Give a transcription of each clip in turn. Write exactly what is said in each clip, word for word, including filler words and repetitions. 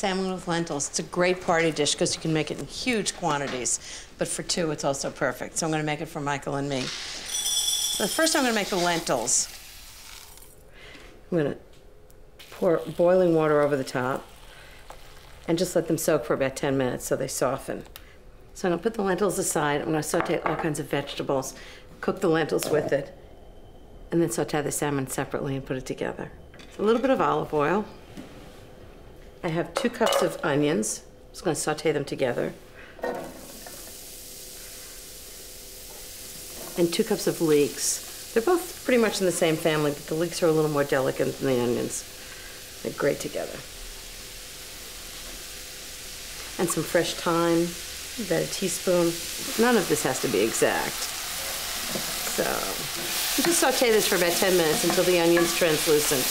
Salmon with lentils. It's a great party dish because you can make it in huge quantities, but for two, it's also perfect. So I'm going to make it for Michael and me. So first, I'm going to make the lentils. I'm going to pour boiling water over the top and just let them soak for about ten minutes so they soften. So I'm going to put the lentils aside. I'm going to saute all kinds of vegetables, cook the lentils with it, and then saute the salmon separately and put it together. So a little bit of olive oil. I have two cups of onions. I'm just going to saute them together. And two cups of leeks. They're both pretty much in the same family, but the leeks are a little more delicate than the onions. They're great together. And some fresh thyme, about a teaspoon. None of this has to be exact. So just saute this for about ten minutes until the onion's translucent.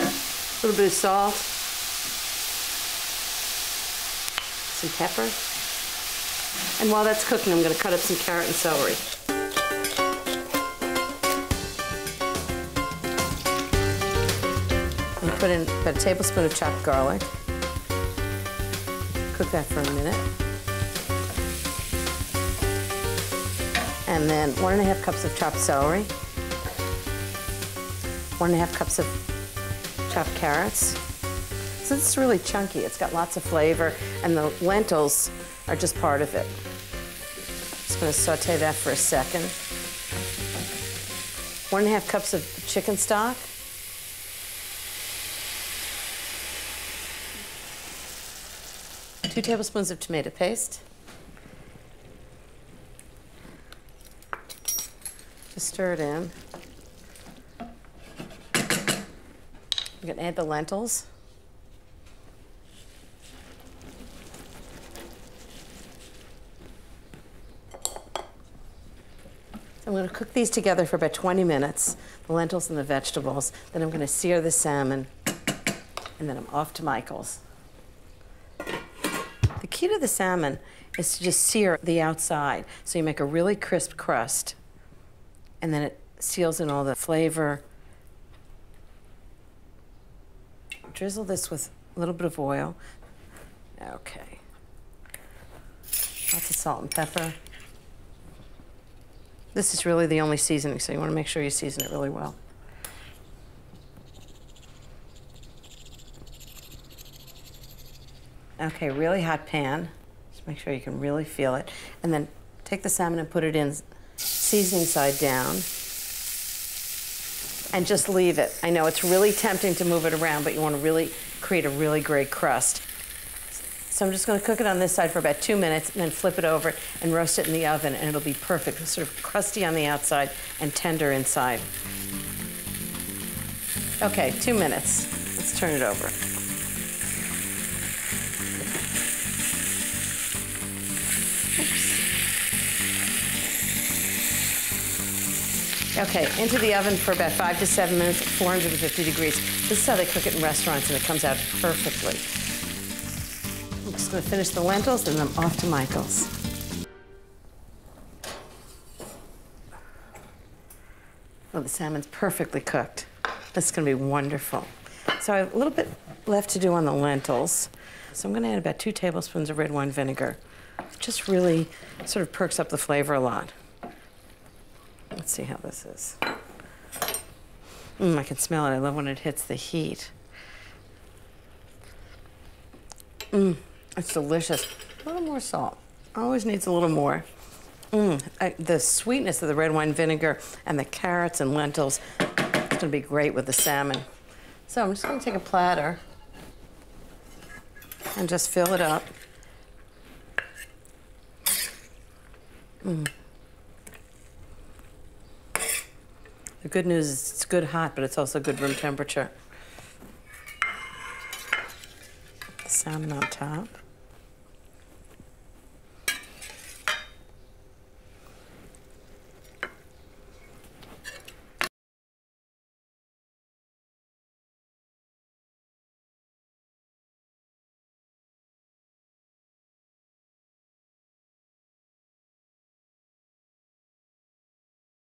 A little bit of salt. Some pepper. And while that's cooking, I'm going to cut up some carrot and celery. And put in about a tablespoon of chopped garlic. Cook that for a minute. And then one and a half cups of chopped celery. One and a half cups of chopped carrots. So this is really chunky. It's got lots of flavor, and the lentils are just part of it. Just going to saute that for a second. One and a half cups of chicken stock. Two tablespoons of tomato paste. Just stir it in. I'm going to add the lentils. I'm going to cook these together for about twenty minutes, the lentils and the vegetables. Then I'm going to sear the salmon, and then I'm off to Michael's. The key to the salmon is to just sear the outside, so you make a really crisp crust, and then it seals in all the flavor. Drizzle this with a little bit of oil. Okay. Lots of salt and pepper. This is really the only seasoning, so you want to make sure you season it really well. Okay, really hot pan. Just make sure you can really feel it. And then take the salmon and put it in seasoning side down. And just leave it. I know it's really tempting to move it around, but you want to really create a really great crust. So I'm just going to cook it on this side for about two minutes and then flip it over and roast it in the oven, and it'll be perfect. It's sort of crusty on the outside and tender inside. Okay, two minutes. Let's turn it over. Oops. Okay, into the oven for about five to seven minutes at four hundred fifty degrees. This is how they cook it in restaurants, and it comes out perfectly. I'm just going to finish the lentils, and I'm off to Michael's. Well, the salmon's perfectly cooked. This is going to be wonderful. So I have a little bit left to do on the lentils. So I'm going to add about two tablespoons of red wine vinegar. It just really sort of perks up the flavor a lot. Let's see how this is. Mm, I can smell it. I love when it hits the heat. Mmm. It's delicious. A little more salt. Always needs a little more. Mmm. The sweetness of the red wine vinegar and the carrots and lentils, it's gonna be great with the salmon. So I'm just gonna take a platter and just fill it up. Mmm. The good news is it's good hot, but it's also good room temperature. Salmon on top.